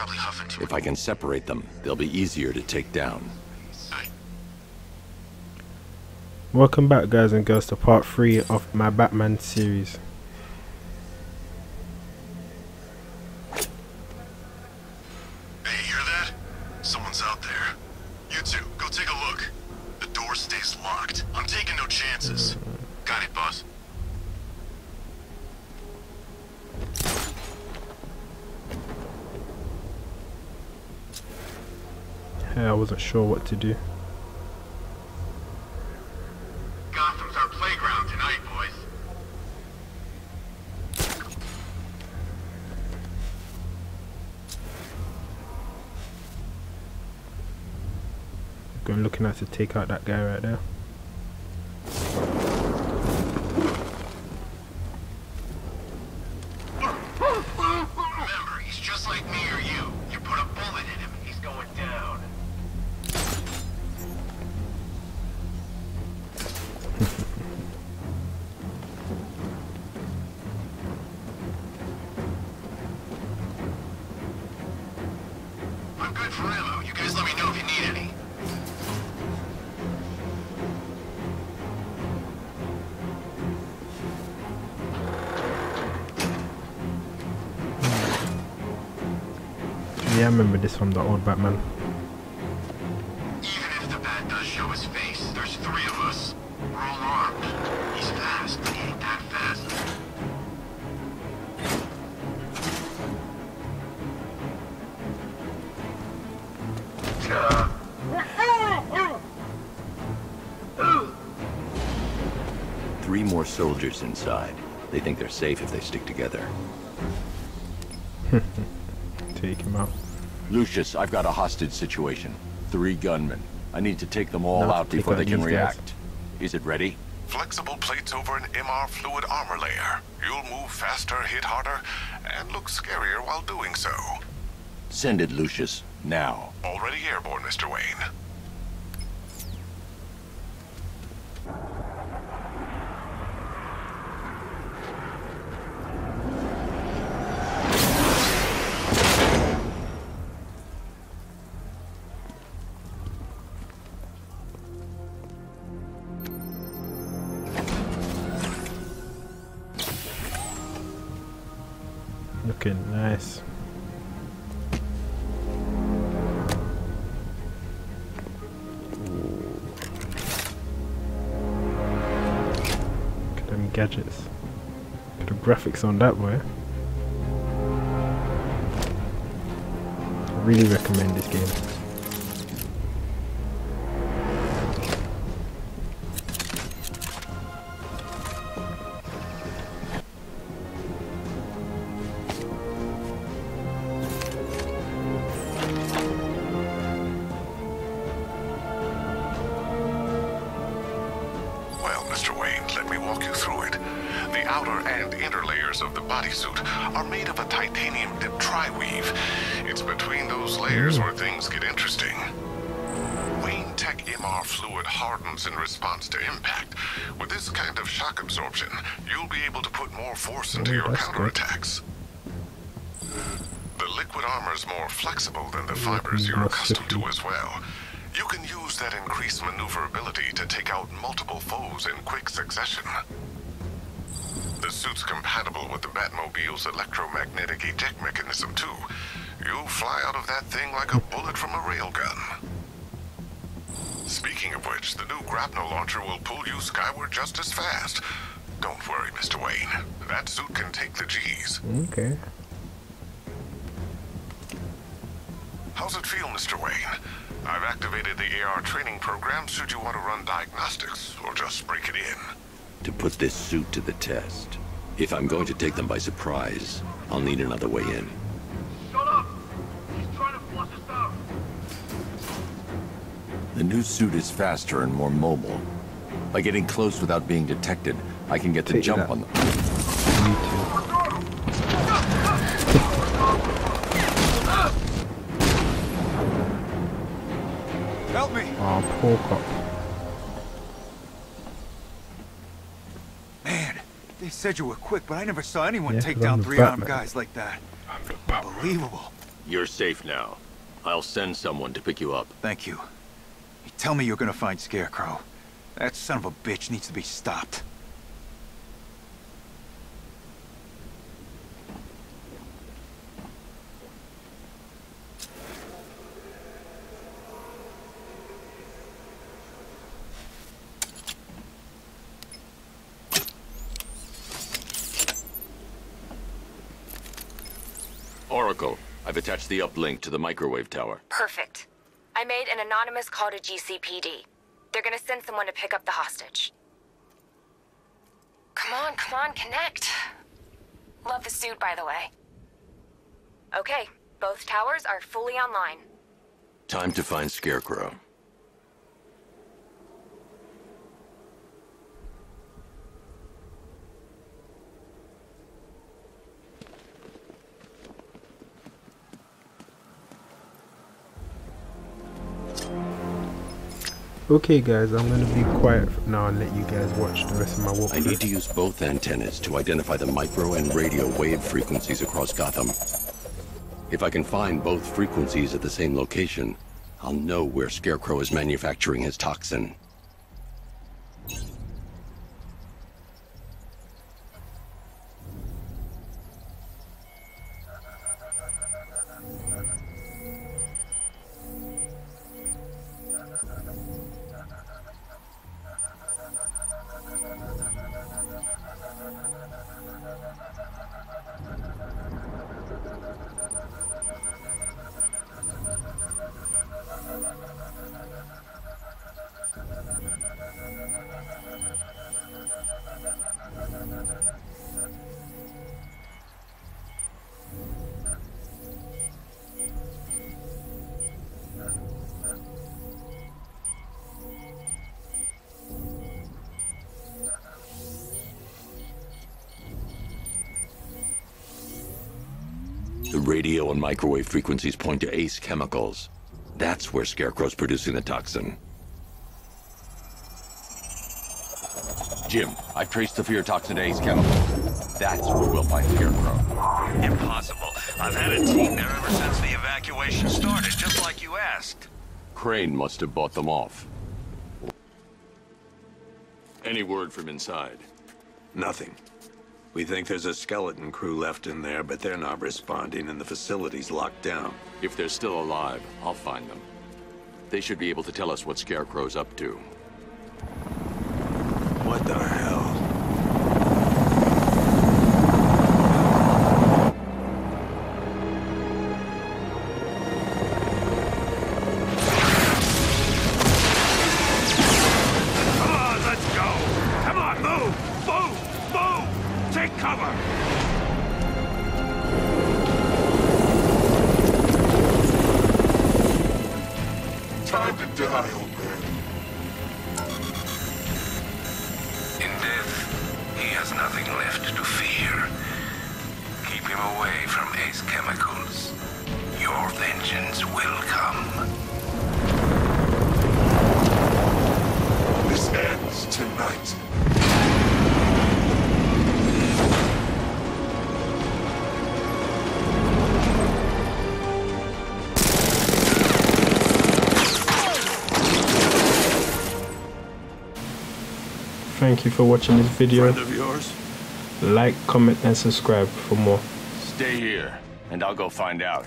probably huff into it. If I can separate them, they'll be easier to take down. Welcome back, guys and girls, to part 3 of my Batman series. I wasn't sure what to do. Gotham's our playground tonight, boys. I'm looking at to take out that guy right there. Yeah, I remember this from the old Batman. Even if the bat does show his face, there's 3 of us. We're all armed. He's fast, but he ain't that fast. Three more soldiers inside. They think they're safe if they stick together. Take him out. Lucius, I've got a hostage situation. 3 gunmen. I need to take them all out before they can react. Is it ready? Flexible plates over an MR fluid armor layer. You'll move faster, hit harder, and look scarier while doing so. Send it, Lucius. Now. Already airborne, Mr. Wayne. Looking nice. Look at them gadgets. Look at the graphics on that way. I really recommend this game. Wayne Tech MR fluid hardens in response to impact. With this kind of shock absorption, you'll be able to put more force into your counterattacks. The liquid armor's more flexible than the fibers you're accustomed to as well. You can use that increased maneuverability to take out multiple foes in quick succession. The suit's compatible with the Batmobile's electromagnetic eject mechanism too. You'll fly out of that thing like a bullet from a railgun. Speaking of which, the new grapnel launcher will pull you skyward just as fast. Don't worry, Mr. Wayne. That suit can take the G's. Okay. How's it feel, Mr. Wayne? I've activated the AR training program should you want to run diagnostics or just break it in. To put this suit to the test. If I'm going to take them by surprise, I'll need another way in. The new suit is faster and more mobile. By getting close without being detected, I can get the jump on them. Help me! Oh, poor cop. Man, they said you were quick, but I never saw anyone take down 3 armed guys like that. Unbelievable. You're safe now. I'll send someone to pick you up. Thank you. You tell me you're gonna find Scarecrow. That son of a bitch needs to be stopped. Oracle, I've attached the uplink to the microwave tower. Perfect. I made an anonymous call to GCPD. They're gonna send someone to pick up the hostage. Come on, connect. Love the suit, by the way. Okay, both towers are fully online. Time to find Scarecrow. Okay guys, I'm gonna be quiet now and let you guys watch the rest of my walkthrough. I need to use both antennas to identify the micro and radio wave frequencies across Gotham. If I can find both frequencies at the same location, I'll know where Scarecrow is manufacturing his toxin. The radio and microwave frequencies point to Ace Chemicals. That's where Scarecrow's producing the toxin. Jim, I've traced the fear toxin to Ace Chemicals. That's where we'll find Scarecrow. Impossible. I've had a team there ever since the evacuation started, just like you asked. Crane must have bought them off. Any word from inside? Nothing. We think there's a skeleton crew left in there, but they're not responding and the facility's locked down. If they're still alive, I'll find them. They should be able to tell us what Scarecrow's up to. What the hell? Thank you for watching this video. Friend of yours? Like, comment and subscribe for more. Stay here and I'll go find out.